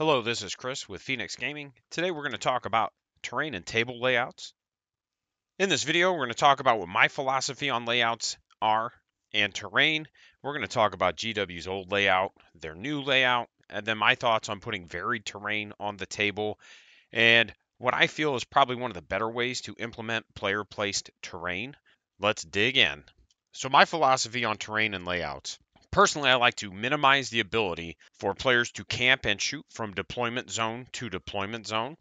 Hello, this is Chris with Phoenix Gaming. Today we're going to talk about terrain and table layouts. In this video, we're going to talk about what my philosophy on layouts are and terrain. We're going to talk about GW's old layout, their new layout, and then my thoughts on putting varied terrain on the table and what I feel is probably one of the better ways to implement player-placed terrain. Let's dig in. So my philosophy on terrain and layouts. Personally, I like to minimize the ability for players to camp and shoot from deployment zone to deployment zone.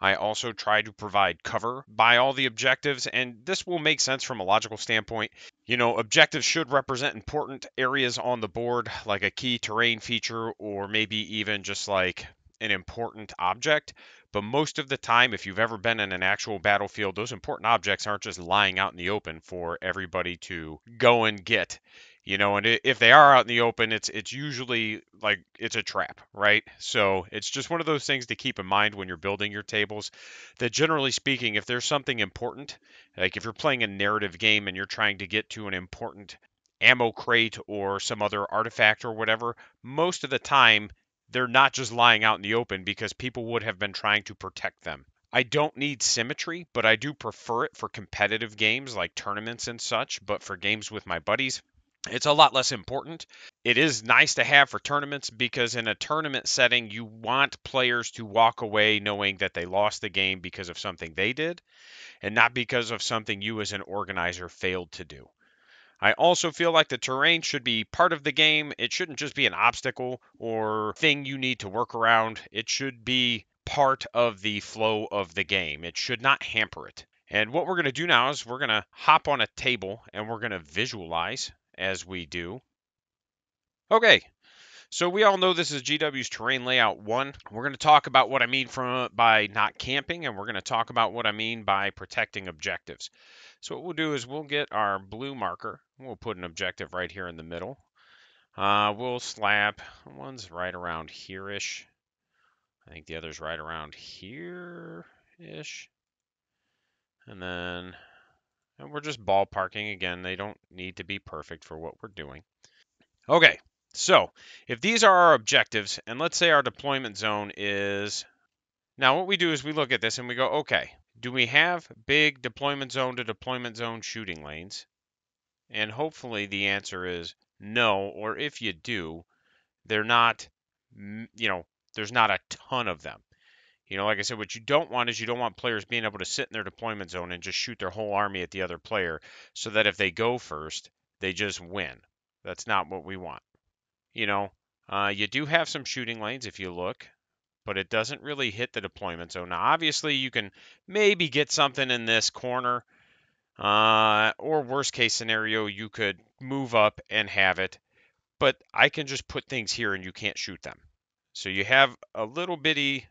I also try to provide cover by all the objectives, and this will make sense from a logical standpoint. You know, objectives should represent important areas on the board, like a key terrain feature or maybe even just like an important object. But most of the time, if you've ever been in an actual battlefield, those important objects aren't just lying out in the open for everybody to go and get. You know, and if they are out in the open, it's usually like it's a trap, right? So it's just one of those things to keep in mind when you're building your tables, that generally speaking, if there's something important, like if you're playing a narrative game and you're trying to get to an important ammo crate or some other artifact or whatever, most of the time, they're not just lying out in the open because people would have been trying to protect them. I don't need symmetry, but I do prefer it for competitive games like tournaments and such, but for games with my buddies, it's a lot less important. It is nice to have for tournaments because in a tournament setting, you want players to walk away knowing that they lost the game because of something they did and not because of something you as an organizer failed to do. I also feel like the terrain should be part of the game. It shouldn't just be an obstacle or thing you need to work around. It should be part of the flow of the game. It should not hamper it. And what we're going to do now is we're going to hop on a table and we're going to visualize as we do. Okay, so we all know this is GW's Terrain Layout 1. We're going to talk about what I mean by not camping, and we're going to talk about what I mean by protecting objectives. So what we'll do is we'll get our blue marker. We'll put an objective right here in the middle. We'll slap one's right around here-ish. I think the other's right around here-ish. And then... and we're just ballparking again. They don't need to be perfect for what we're doing. Okay, so if these are our objectives, and let's say our deployment zone is... now what we do is we look at this and we go, okay, do we have big deployment zone to deployment zone shooting lanes? And hopefully the answer is no, or if you do, they're not, you know, there's not a ton of them. You know, like I said, what you don't want is you don't want players being able to sit in their deployment zone and just shoot their whole army at the other player so that if they go first, they just win. That's not what we want. You know, you do have some shooting lanes if you look, but it doesn't really hit the deployment zone. Now, obviously, you can maybe get something in this corner, or worst case scenario, you could move up and have it. But I can just put things here and you can't shoot them. So you have a little bitty...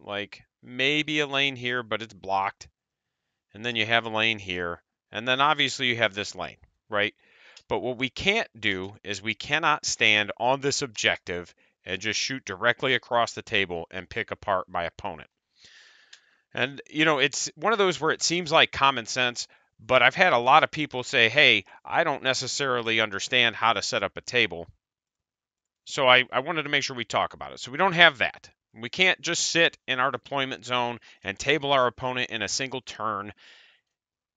like maybe a lane here, but it's blocked. And then you have a lane here. And then obviously you have this lane, right? But what we can't do is we cannot stand on this objective and just shoot directly across the table and pick apart my opponent. And, you know, it's one of those where it seems like common sense, but I've had a lot of people say, hey, I don't necessarily understand how to set up a table. So I wanted to make sure we talk about it. So we don't have that. We can't just sit in our deployment zone and table our opponent in a single turn.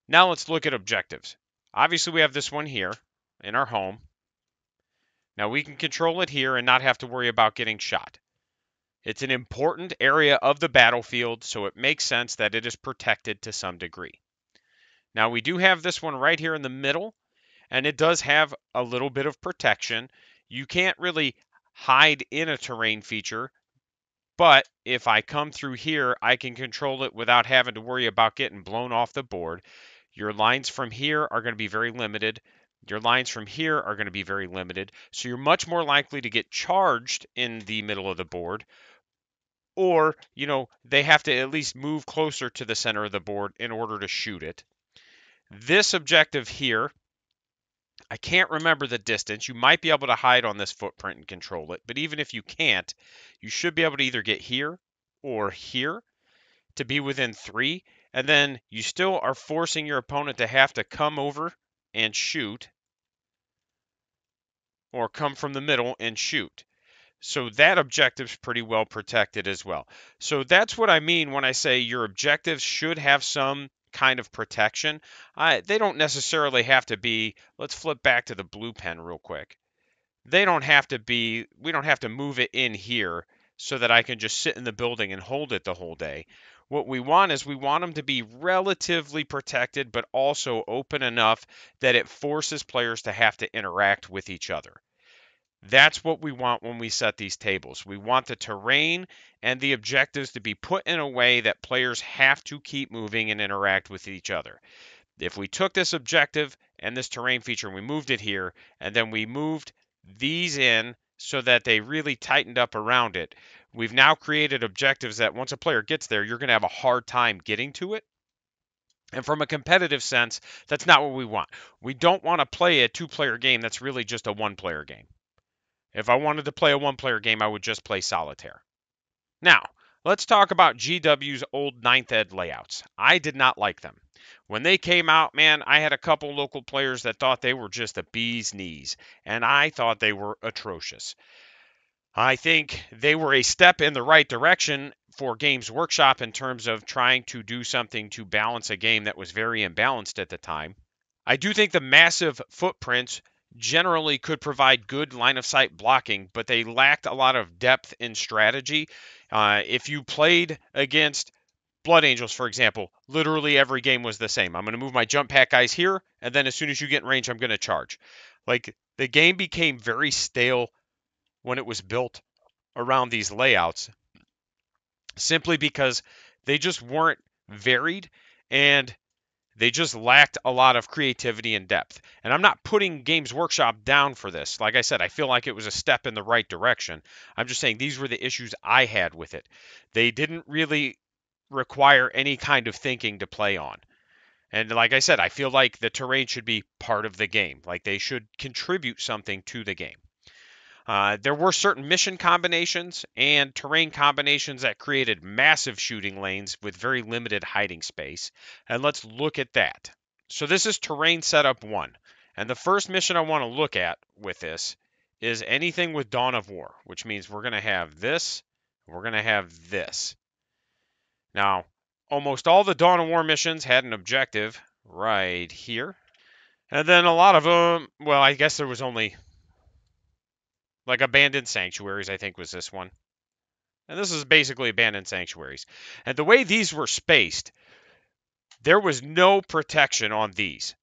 Now let's look at objectives. Obviously, we have this one here in our home. Now we can control it here and not have to worry about getting shot. It's an important area of the battlefield, so it makes sense that it is protected to some degree. Now we do have this one right here in the middle, and it does have a little bit of protection. You can't really hide in a terrain feature. But if I come through here, I can control it without having to worry about getting blown off the board. Your lines from here are going to be very limited. Your lines from here are going to be very limited. So you're much more likely to get charged in the middle of the board. Or, you know, they have to at least move closer to the center of the board in order to shoot it. This objective here, I can't remember the distance. You might be able to hide on this footprint and control it, but even if you can't, you should be able to either get here or here to be within 3, and then you still are forcing your opponent to have to come over and shoot or come from the middle and shoot. So that objective's pretty well protected as well. So that's what I mean when I say your objectives should have some kind of protection. They don't necessarily have to be, let's flip back to the blue pen real quick. They don't have to be, we don't have to move it in here so that I can just sit in the building and hold it the whole day. What we want is we want them to be relatively protected, but also open enough that it forces players to have to interact with each other. That's what we want when we set these tables. We want the terrain and the objectives to be put in a way that players have to keep moving and interact with each other. If we took this objective and this terrain feature and we moved it here, and then we moved these in so that they really tightened up around it, we've now created objectives that once a player gets there, you're going to have a hard time getting to it. And from a competitive sense, that's not what we want. We don't want to play a two-player game that's really just a one-player game. If I wanted to play a one-player game, I would just play solitaire. Now, let's talk about GW's old 9th Ed layouts. I did not like them. When they came out, man, I had a couple local players that thought they were just a bee's knees, and I thought they were atrocious. I think they were a step in the right direction for Games Workshop in terms of trying to do something to balance a game that was very imbalanced at the time. I do think the massive footprints generally could provide good line-of-sight blocking, but they lacked a lot of depth in strategy. If you played against Blood Angels, for example, literally every game was the same. I'm going to move my jump pack guys here, and then as soon as you get in range, I'm going to charge. Like, the game became very stale when it was built around these layouts, simply because they just weren't varied, and they just lacked a lot of creativity and depth. And I'm not putting Games Workshop down for this. Like I said, I feel like it was a step in the right direction. I'm just saying these were the issues I had with it. They didn't really require any kind of thinking to play on. And like I said, I feel like the terrain should be part of the game. Like they should contribute something to the game. There were certain mission combinations and terrain combinations that created massive shooting lanes with very limited hiding space. And let's look at that. So this is terrain setup one. And the first mission I want to look at with this is anything with Dawn of War, which means we're going to have this, we're going to have this. Now, almost all the Dawn of War missions had an objective right here. And then a lot of them, well, I guess there was only... like Abandoned Sanctuaries, I think, was this one. And this is basically Abandoned Sanctuaries. And the way these were spaced, there was no protection on these.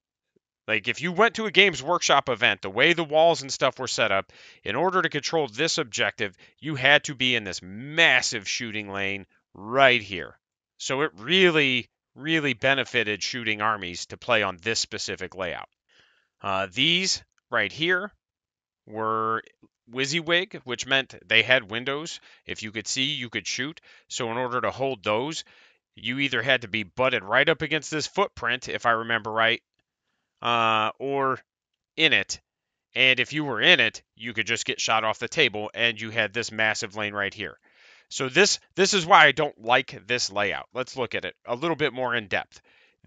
Like, if you went to a Games Workshop event, the way the walls and stuff were set up, in order to control this objective, you had to be in this massive shooting lane right here. So it really, really benefited shooting armies to play on this specific layout. These right here were... WYSIWYG, which meant they had windows. If you could see, you could shoot. So in order to hold those, you either had to be butted right up against this footprint, if I remember right, or in it. And if you were in it, you could just get shot off the table, and you had this massive lane right here. So this is why I don't like this layout. Let's look at it a little bit more in depth.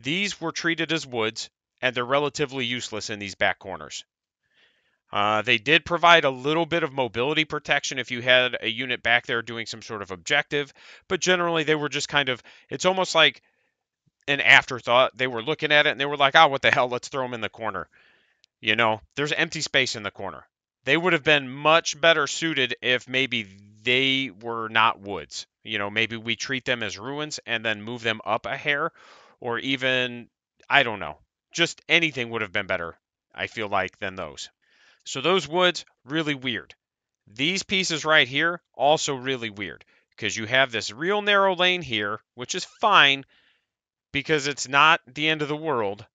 These were treated as woods, and they're relatively useless in these back corners. They did provide a little bit of mobility protection if you had a unit back there doing some sort of objective, but generally they were just kind of, it's almost like an afterthought. They were looking at it and they were like, oh, what the hell, let's throw them in the corner. You know, there's empty space in the corner. They would have been much better suited if maybe they were not woods. You know, maybe we treat them as ruins and then move them up a hair, or even, I don't know, just anything would have been better, I feel like, than those. So those woods, really weird. These pieces right here, also really weird, because you have this real narrow lane here, which is fine because it's not the end of the world.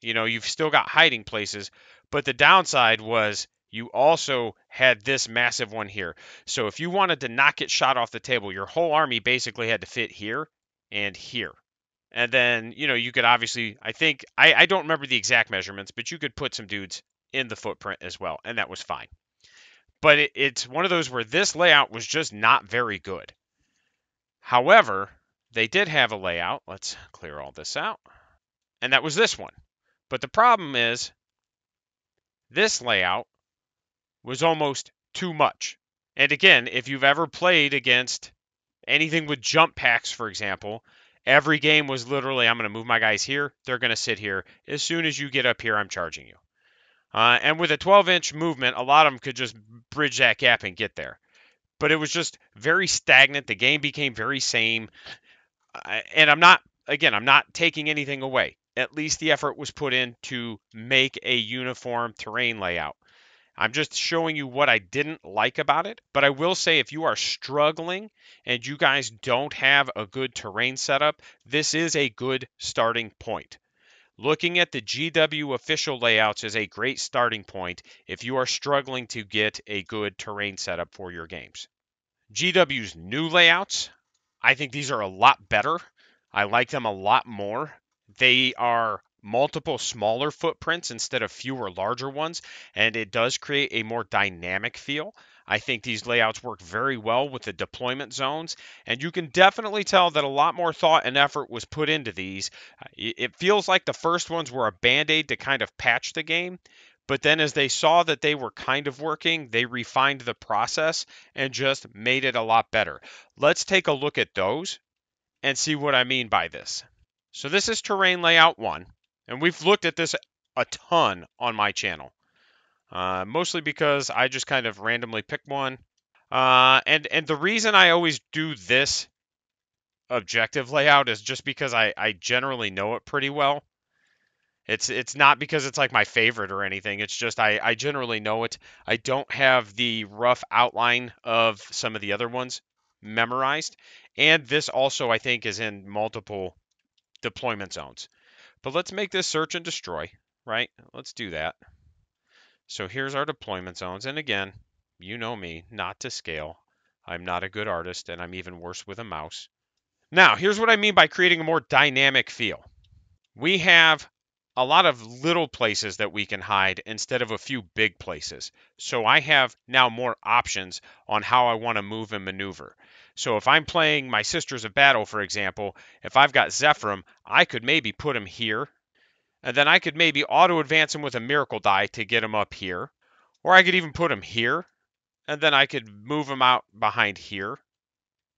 You know, you've still got hiding places, but the downside was you also had this massive one here. So if you wanted to not get shot off the table, your whole army basically had to fit here and here. And then, you know, you could obviously, I think, I don't remember the exact measurements, but you could put some dudes in the footprint as well, and that was fine. But it's one of those where this layout was just not very good. However, they did have a layout. Let's clear all this out. And that was this one. But the problem is this layout was almost too much. And again, if you've ever played against anything with jump packs, for example, every game was literally, I'm going to move my guys here. They're going to sit here. As soon as you get up here, I'm charging you. And with a 12-inch movement, a lot of them could just bridge that gap and get there. But it was just very stagnant. The game became very same. And I'm not taking anything away. At least the effort was put in to make a uniform terrain layout. I'm just showing you what I didn't like about it. But I will say, if you are struggling and you guys don't have a good terrain setup, this is a good starting point. Looking at the GW official layouts is a great starting point if you are struggling to get a good terrain setup for your games. GW's new layouts, I think these are a lot better. I like them a lot more. They are multiple smaller footprints instead of fewer larger ones, and it does create a more dynamic feel. I think these layouts work very well with the deployment zones, and you can definitely tell that a lot more thought and effort was put into these. It feels like the first ones were a band-aid to kind of patch the game, but then as they saw that they were kind of working, they refined the process and just made it a lot better. Let's take a look at those and see what I mean by this. So this is terrain layout 1. And we've looked at this a ton on my channel, mostly because I just kind of randomly pick one. And the reason I always do this objective layout is just because I generally know it pretty well. It's not because it's like my favorite or anything. It's just I generally know it. I don't have the rough outline of some of the other ones memorized. And this also, I think, is in multiple deployment zones. But let's make this search and destroy, right? Let's do that. So here's our deployment zones. And again, you know me, not to scale. I'm not a good artist, and I'm even worse with a mouse. Now, here's what I mean by creating a more dynamic feel. We have a lot of little places that we can hide instead of a few big places. So I have now more options on how I want to move and maneuver. So if I'm playing my Sisters of Battle, for example, if I've got Zephyrim, I could maybe put him here. And then I could maybe auto-advance him with a miracle die to get him up here. Or I could even put him here. And then I could move him out behind here.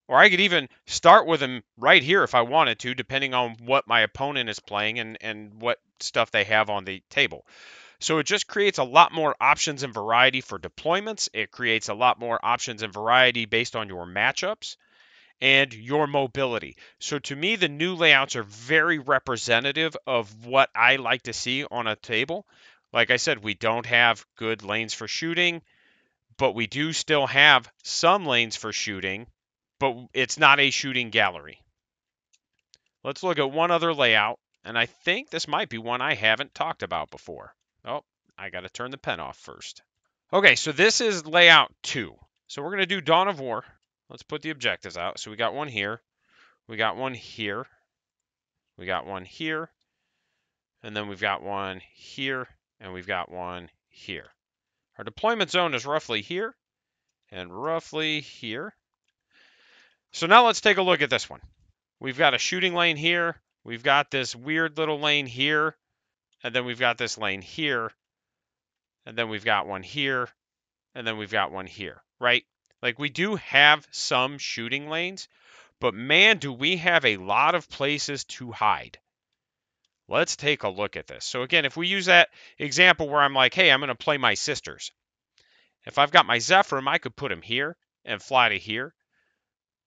Or I could even start with him right here if I wanted to, depending on what my opponent is playing and what stuff they have on the table. So it just creates a lot more options and variety for deployments. It creates a lot more options and variety based on your matchups and your mobility. So to me, the new layouts are very representative of what I like to see on a table. Like I said, we don't have good lanes for shooting, but we do still have some lanes for shooting. But it's not a shooting gallery. Let's look at one other layout, and I think this might be one I haven't talked about before. Oh, I got to turn the pen off first. Okay, so this is layout 2. So we're going to do Dawn of War. Let's put the objectives out. So we got one here. We got one here. We got one here. And then we've got one here. And we've got one here. Our deployment zone is roughly here and roughly here. So now let's take a look at this one. We've got a shooting lane here. We've got this weird little lane here. And then we've got this lane here. And then we've got one here. And then we've got one here, right? Like, we do have some shooting lanes, but man, do we have a lot of places to hide. Let's take a look at this. So again, if we use that example where I'm like, hey, I'm going to play my Sisters. If I've got my Zephyrim, I could put him here and fly to here.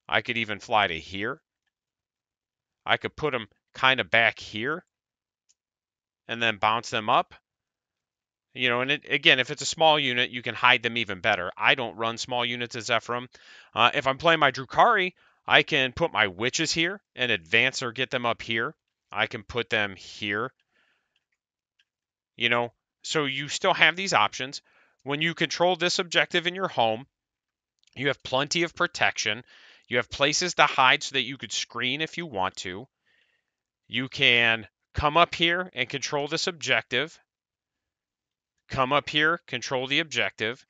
I could even fly to here. I could put them kind of back here and then bounce them up. You know, and again, if it's a small unit, you can hide them even better. I don't run small units as Zephyrim. If I'm playing my Drukhari, I can put my witches here and advance or get them up here. I can put them here. You know, so you still have these options. When you control this objective in your home, you have plenty of protection. You have places to hide so that you could screen if you want to. You can come up here and control this objective. Come up here, control the objective.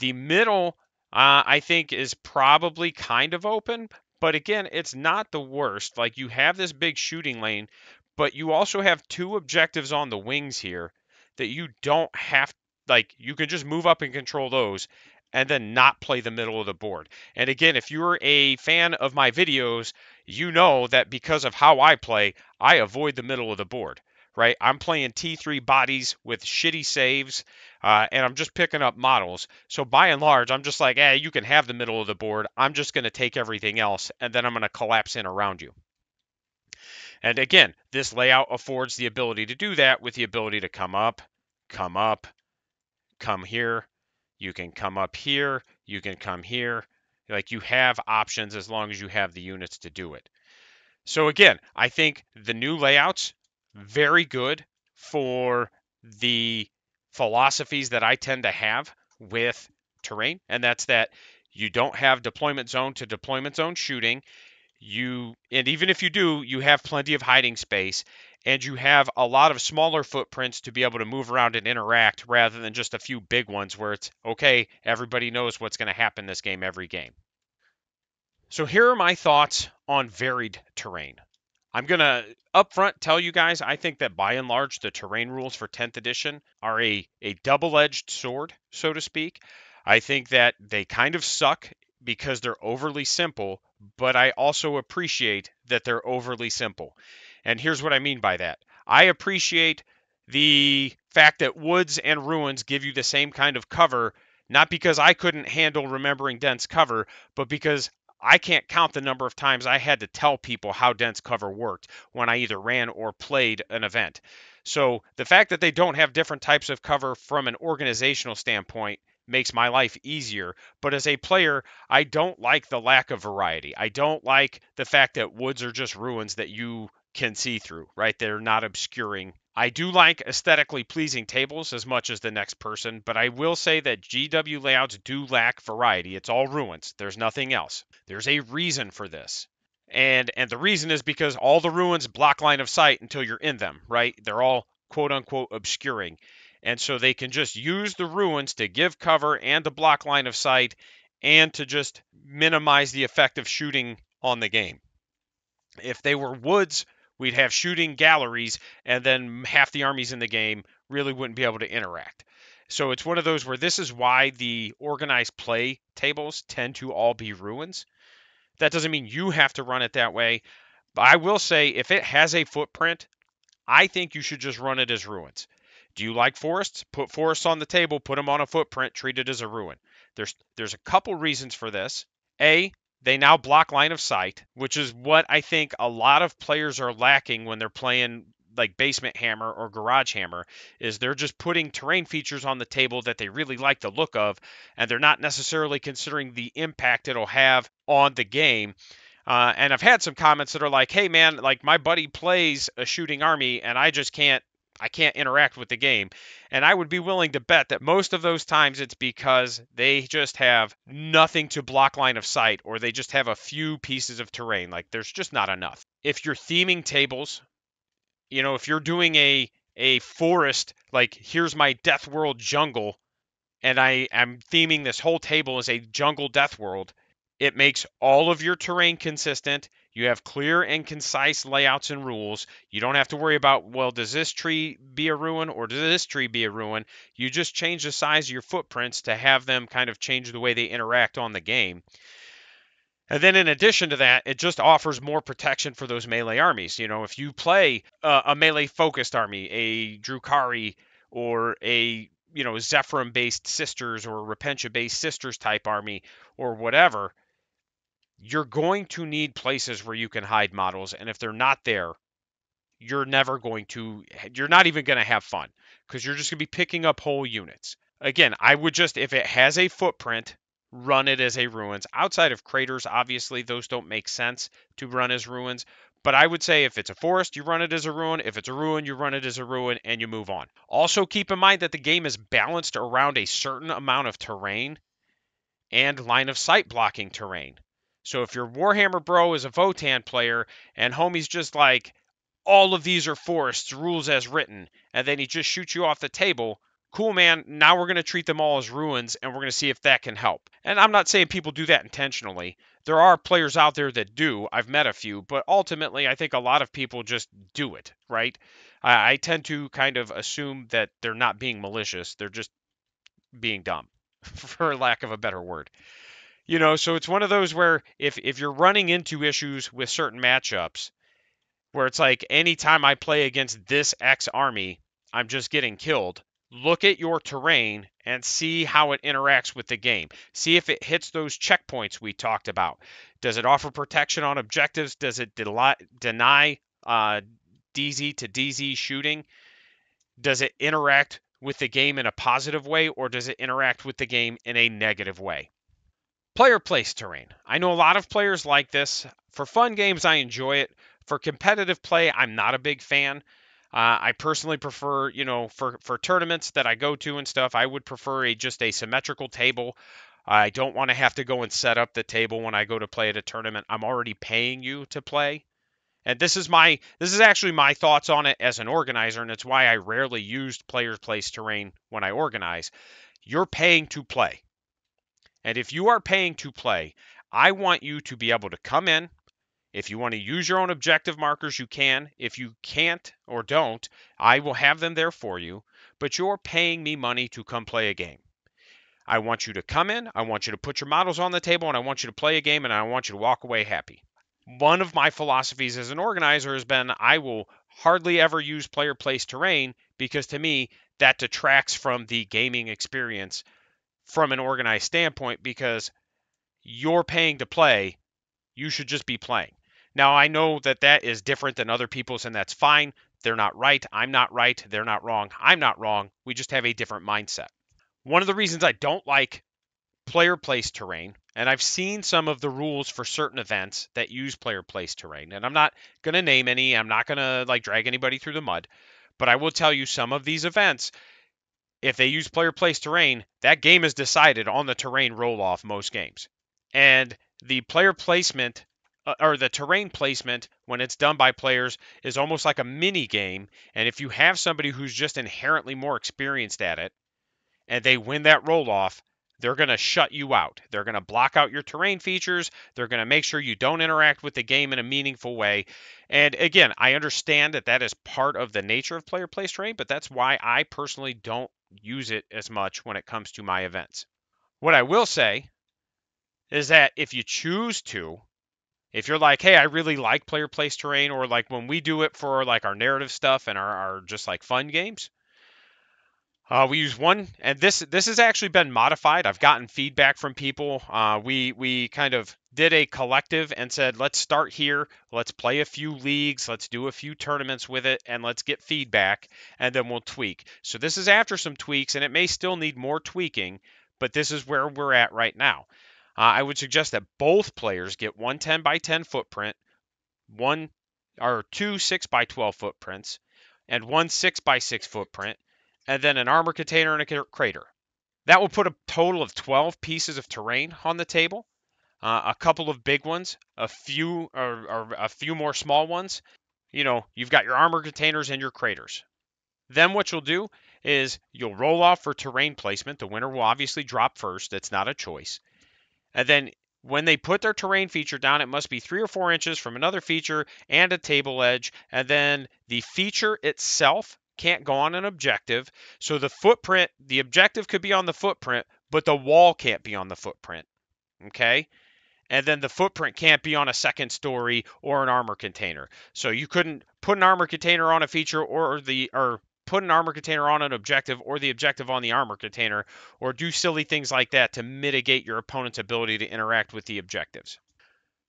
The middle, I think, is probably kind of open. But again, it's not the worst. Like, you have this big shooting lane, but you also have two objectives on the wings here that you don't have. Like, you can just move up and control those. and then not play the middle of the board. And again, if you're a fan of my videos, you know that because of how I play, I avoid the middle of the board, right? I'm playing T3 bodies with shitty saves, and I'm just picking up models. So by and large, I'm just like, hey, you can have the middle of the board. I'm just going to take everything else, and then I'm going to collapse in around you. And again, this layout affords the ability to do that with the ability to come up, come here. You can come up here. You can come here. Like, you have options as long as you have the units to do it. So again, I think the new layouts, very good for the philosophies that I tend to have with terrain. And that's that you don't have deployment zone to deployment zone shooting. And even if you do, you have plenty of hiding space, and you have a lot of smaller footprints to be able to move around and interact rather than just a few big ones where it's, okay, everybody knows what's going to happen this game every game. So here are my thoughts on varied terrain. I'm going to upfront tell you guys, I think that by and large, the terrain rules for 10th edition are a double-edged sword, so to speak. I think that they kind of suck because they're overly simple, but I also appreciate that they're overly simple. And here's what I mean by that. I appreciate the fact that woods and ruins give you the same kind of cover, not because I couldn't handle remembering dense cover, but because I can't count the number of times I had to tell people how dense cover worked when I either ran or played an event. So the fact that they don't have different types of cover from an organizational standpoint makes my life easier. But as a player, I don't like the lack of variety. I don't like the fact that woods are just ruins that you can see through, right? They're not obscuring. I do like aesthetically pleasing tables as much as the next person, but I will say that GW layouts do lack variety. It's all ruins. There's nothing else. There's a reason for this. And the reason is because all the ruins block line of sight until you're in them, right? They're all quote unquote obscuring. And so they can just use the ruins to give cover and to block line of sight and to just minimize the effect of shooting on the game. If they were woods, we'd have shooting galleries, and then half the armies in the game really wouldn't be able to interact. So it's one of those where this is why the organized play tables tend to all be ruins. That doesn't mean you have to run it that way. But I will say, if it has a footprint, I think you should just run it as ruins. Do you like forests? Put forests on the table, put them on a footprint, treat it as a ruin. There's a couple reasons for this. A, they now block line of sight, which is what I think a lot of players are lacking when they're playing like Basement Hammer or Garage Hammer, is they're just putting terrain features on the table that they really like the look of, and they're not necessarily considering the impact it'll have on the game. And I've had some comments that are like, hey man, like my buddy plays a shooting army and I just can't, interact with the game. And I would be willing to bet that most of those times it's because they just have nothing to block line of sight, or they just have a few pieces of terrain. Like, there's just not enough. If you're theming tables, you know, if you're doing a forest, like here's my Death World jungle, and I am theming this whole table as a jungle Death World, it makes all of your terrain consistent. You have clear and concise layouts and rules. You don't have to worry about, well, does this tree be a ruin or does this tree be a ruin? You just change the size of your footprints to have them kind of change the way they interact on the game. And then in addition to that, it just offers more protection for those melee armies. You know, if you play a melee-focused army, a Drukhari or a, you know, Zephyrim-based Sisters or Repentia-based Sisters type army or whatever, you're going to need places where you can hide models. And if they're not there, you're not even going to have fun, because you're just going to be picking up whole units. Again, I would just, if it has a footprint, run it as a ruins. Outside of craters, obviously, those don't make sense to run as ruins. But I would say if it's a forest, you run it as a ruin. If it's a ruin, you run it as a ruin, and you move on. Also, keep in mind that the game is balanced around a certain amount of terrain and line of sight blocking terrain. So if your Warhammer bro is a Votan player and homie's just like, all of these are forests, rules as written, and then he just shoots you off the table, cool man, now we're going to treat them all as ruins and we're going to see if that can help. And I'm not saying people do that intentionally. There are players out there that do. I've met a few, but ultimately I think a lot of people just do it, right? I tend to kind of assume that they're not being malicious. They're just being dumb. for lack of a better word. You know, so it's one of those where if you're running into issues with certain matchups, where it's like, anytime I play against this X army, I'm just getting killed. Look at your terrain and see how it interacts with the game. See if it hits those checkpoints we talked about. Does it offer protection on objectives? Does it deny DZ to DZ shooting? Does it interact with the game in a positive way, or does it interact with the game in a negative way? Player place terrain. I know a lot of players like this. For fun games, I enjoy it. For competitive play, I'm not a big fan. I personally prefer, you know, for tournaments that I go to and stuff, I would prefer just a symmetrical table. I don't want to have to go and set up the table when I go to play at a tournament. I'm already paying you to play. And this is actually my thoughts on it as an organizer, and it's why I rarely used player place terrain when I organize. You're paying to play. And if you are paying to play, I want you to be able to come in. If you want to use your own objective markers, you can. If you can't or don't, I will have them there for you. But you're paying me money to come play a game. I want you to come in, I want you to put your models on the table, and I want you to play a game, and I want you to walk away happy. One of my philosophies as an organizer has been I will hardly ever use player place terrain, because to me, that detracts from the gaming experience from an organized standpoint, because you're paying to play, you should just be playing. Now, I know that that is different than other people's, and that's fine. They're not right. I'm not right. They're not wrong. I'm not wrong. We just have a different mindset. One of the reasons I don't like player place terrain, and I've seen some of the rules for certain events that use player place terrain, and I'm not going to name any. I'm not going to drag anybody through the mud, but I will tell you some of these events, if they use player place terrain, that game is decided on the terrain roll-off most games. And the player placement or the terrain placement, when it's done by players, is almost like a mini game. And if you have somebody who's just inherently more experienced at it, and they win that roll off, they're going to shut you out. They're going to block out your terrain features. They're going to make sure you don't interact with the game in a meaningful way. And again, I understand that that is part of the nature of player place terrain, but that's why I personally don't use it as much when it comes to my events. What I will say is that if you choose to, if you're like, hey, I really like player place terrain, or like when we do it for like our narrative stuff and our just like fun games, we use one, and this has actually been modified. I've gotten feedback from people. We kind of did a collective and said, let's start here. Let's play a few leagues. Let's do a few tournaments with it, and let's get feedback, and then we'll tweak. So this is after some tweaks, and it may still need more tweaking, but this is where we're at right now. I would suggest that both players get one 10 by 10 footprint, one or two 6 by 12 footprints, and one 6 by 6 footprint, and then an armor container and a crater. That will put a total of 12 pieces of terrain on the table, a couple of big ones, a few more small ones. You know, you've got your armor containers and your craters. Then what you'll do is you'll roll off for terrain placement. The winner will obviously drop first. That's not a choice. And then when they put their terrain feature down, it must be 3 or 4 inches from another feature and a table edge. And then the feature itself can't go on an objective. So the footprint, the objective could be on the footprint, but the wall can't be on the footprint. Okay? And then the footprint can't be on a second story or an armor container. So you couldn't put an armor container on a feature or put an armor container on an objective, or the objective on the armor container, or do silly things like that to mitigate your opponent's ability to interact with the objectives.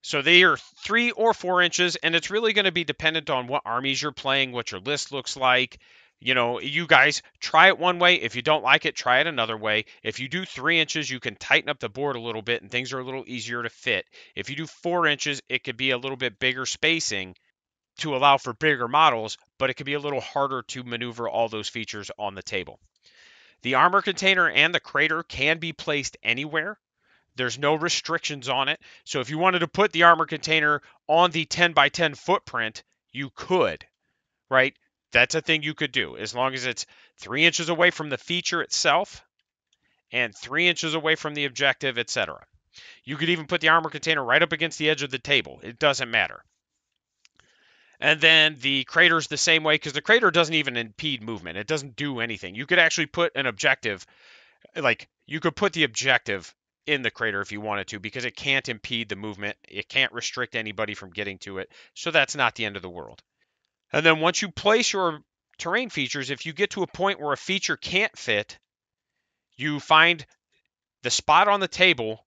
So they are 3 or 4 inches, and it's really going to be dependent on what armies you're playing, what your list looks like. You know, you guys try it one way. If you don't like it, try it another way. If you do 3 inches, you can tighten up the board a little bit and things are a little easier to fit. If you do 4 inches, it could be a little bit bigger spacing to allow for bigger models, but it could be a little harder to maneuver all those features on the table. The armor container and the crater can be placed anywhere. There's no restrictions on it. So if you wanted to put the armor container on the 10 by 10 footprint, you could, right? That's a thing you could do, as long as it's 3 inches away from the feature itself and 3 inches away from the objective, etc. You could even put the armor container right up against the edge of the table. It doesn't matter. And then the crater's the same way, because the crater doesn't even impede movement. It doesn't do anything. You could actually put an objective like, you could put the objective in the crater if you wanted to, because it can't impede the movement. It can't restrict anybody from getting to it. So that's not the end of the world. And then once you place your terrain features, if you get to a point where a feature can't fit, you find the spot on the table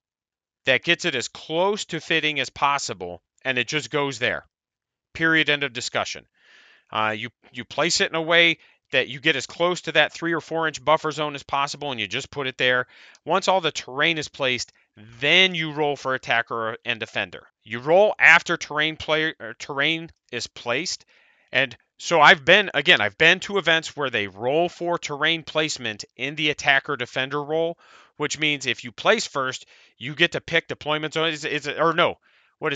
that gets it as close to fitting as possible, and it just goes there. Period. End of discussion. You place it in a way that you get as close to that 3 or 4 inch buffer zone as possible, and you just put it there. Once all the terrain is placed, then you roll for attacker and defender. You roll after terrain is placed. And so I've been to events where they roll for terrain placement in the attacker defender roll, which means if you place first, you get to pick deployment zone.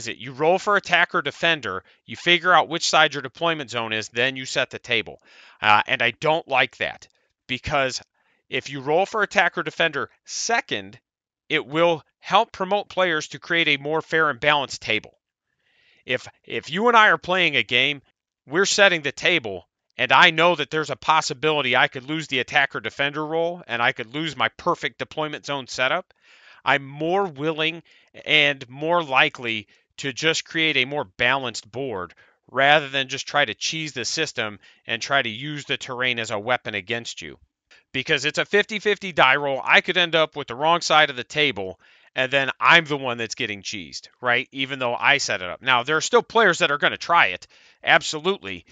You roll for attacker defender, you figure out which side your deployment zone is, then you set the table. And I don't like that, because if you roll for attacker defender second, it will help promote players to create a more fair and balanced table. If you and I are playing a game, we're setting the table, and I know that there's a possibility I could lose the attacker defender roll, and I could lose my perfect deployment zone setup. I'm more willing and more likely to just create a more balanced board rather than just try to cheese the system and try to use the terrain as a weapon against you. Because it's a 50-50 die roll, I could end up with the wrong side of the table, and then I'm the one that's getting cheesed, right? Even though I set it up. Now, there are still players that are going to try it, absolutely.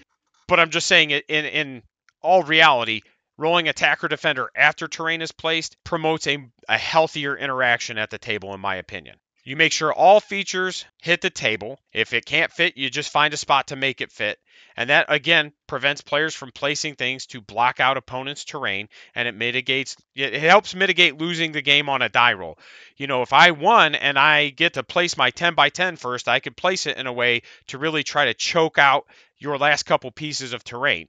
But I'm just saying, in all reality, rolling attacker defender after terrain is placed promotes a healthier interaction at the table, in my opinion. You make sure all features hit the table. If it can't fit, you just find a spot to make it fit. And that, again, prevents players from placing things to block out opponents' terrain, and it helps mitigate losing the game on a die roll. You know, if I won and I get to place my 10 by 10 first, I could place it in a way to really try to choke out your last couple pieces of terrain.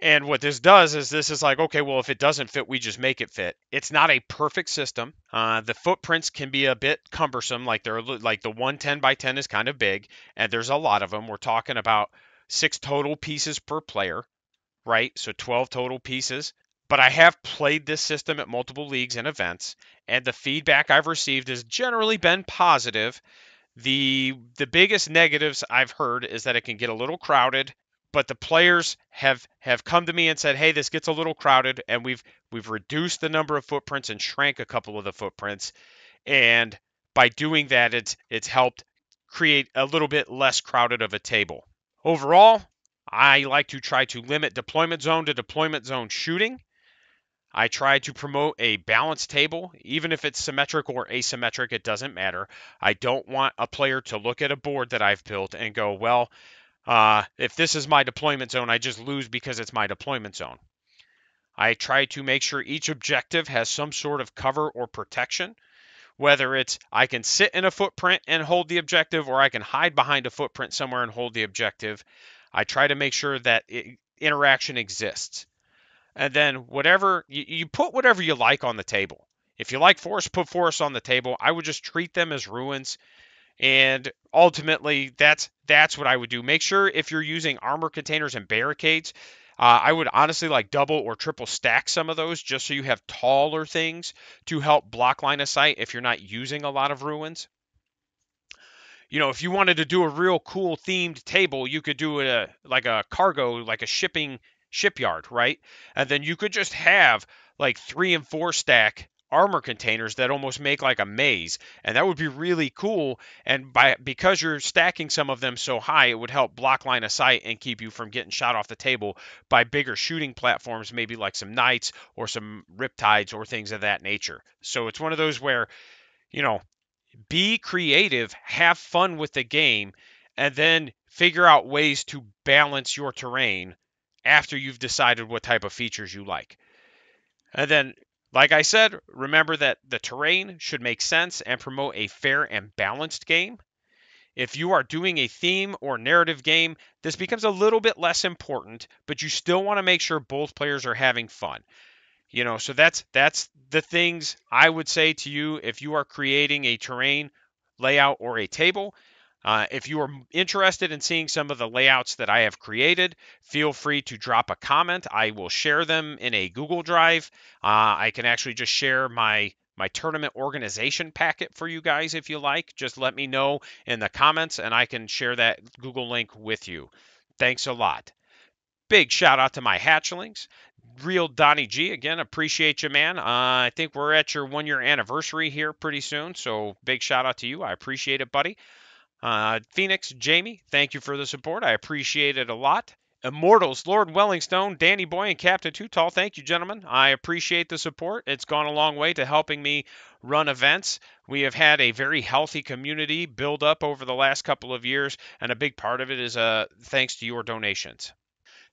And what this does is this is like, okay, well, if it doesn't fit, we just make it fit. It's not a perfect system. The footprints can be a bit cumbersome. Like the 110 by 10 is kind of big, and there's a lot of them. We're talking about 6 total pieces per player, right? So 12 total pieces. But I have played this system at multiple leagues and events, and the feedback I've received has generally been positive. The biggest negatives I've heard is that it can get a little crowded. But the players have come to me and said, hey, this gets a little crowded, and we've reduced the number of footprints and shrank a couple of the footprints. And by doing that, it's helped create a little bit less crowded of a table. Overall, I like to try to limit deployment zone to deployment zone shooting. I try to promote a balanced table. Even if it's symmetric or asymmetric, it doesn't matter. I don't want a player to look at a board that I've built and go, well, if this is my deployment zone, I just lose because it's my deployment zone. I try to make sure each objective has some sort of cover or protection, whether it's I can sit in a footprint and hold the objective, or I can hide behind a footprint somewhere and hold the objective. I try to make sure that interaction exists. And then whatever you put whatever you like on the table. If you like forest, put forest on the table. I would just treat them as ruins. And ultimately, that's what I would do. Make sure if you're using armor containers and barricades, I would honestly like double or triple stack some of those just so you have taller things to help block line of sight if you're not using a lot of ruins. You know, if you wanted to do a real cool themed table, you could do like a shipyard, right? And then you could just have like 3 and 4 stack armor containers that almost make like a maze, and that would be really cool. And because you're stacking some of them so high, it would help block line of sight and keep you from getting shot off the table by bigger shooting platforms, maybe like some knights or some riptides or things of that nature. So it's one of those where, you know, be creative, have fun with the game, and then figure out ways to balance your terrain after you've decided what type of features you like. And then, like I said, remember that the terrain should make sense and promote a fair and balanced game. If you are doing a theme or narrative game, this becomes a little bit less important, but you still want to make sure both players are having fun. You know, so that's the things I would say to you if you are creating a terrain layout or a table. If you are interested in seeing some of the layouts that I have created, feel free to drop a comment. I will share them in a Google Drive. I can actually just share my tournament organization packet for you guys if you like. Just let me know in the comments and I can share that Google link with you. Thanks a lot. Big shout out to my hatchlings. Real Donnie G, again, appreciate you, man. I think we're at your 1-year anniversary here pretty soon, so big shout out to you. I appreciate it, buddy. Phoenix, Jamie, thank you for the support. I appreciate it a lot. Immortals, Lord Wellingstone, Danny Boy, and Captain Too Tall, thank you, gentlemen. I appreciate the support. It's gone a long way to helping me run events. We have had a very healthy community build up over the last couple of years, and a big part of it is thanks to your donations.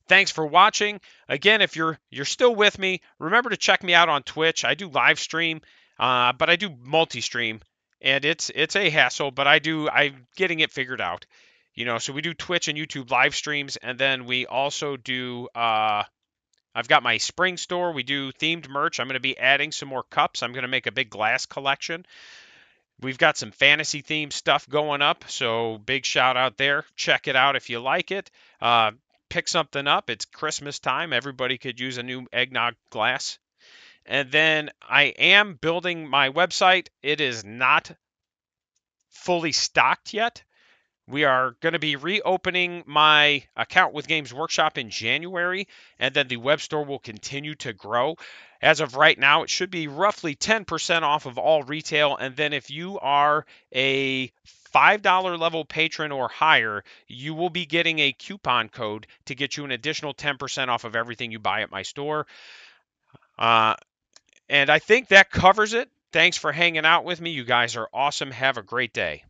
Thanks for watching. Again, if you're still with me, remember to check me out on Twitch. I do live stream, but I do multi-stream, and it's a hassle, but I'm getting it figured out. You know, so we do Twitch and YouTube live streams, and then we also do, I've got my spring store. We do themed merch. I'm going to be adding some more cups. I'm going to make a big glass collection. We've got some fantasy themed stuff going up, so big shout out there. Check it out if you like it. Pick something up. It's Christmas time. Everybody could use a new eggnog glass. And then I am building my website. It is not fully stocked yet. We are going to be reopening my account with Games Workshop in January, and then the web store will continue to grow. As of right now, it should be roughly 10% off of all retail, and then if you are a $5 level patron or higher, you will be getting a coupon code to get you an additional 10% off of everything you buy at my store. And I think that covers it. Thanks for hanging out with me. You guys are awesome. Have a great day.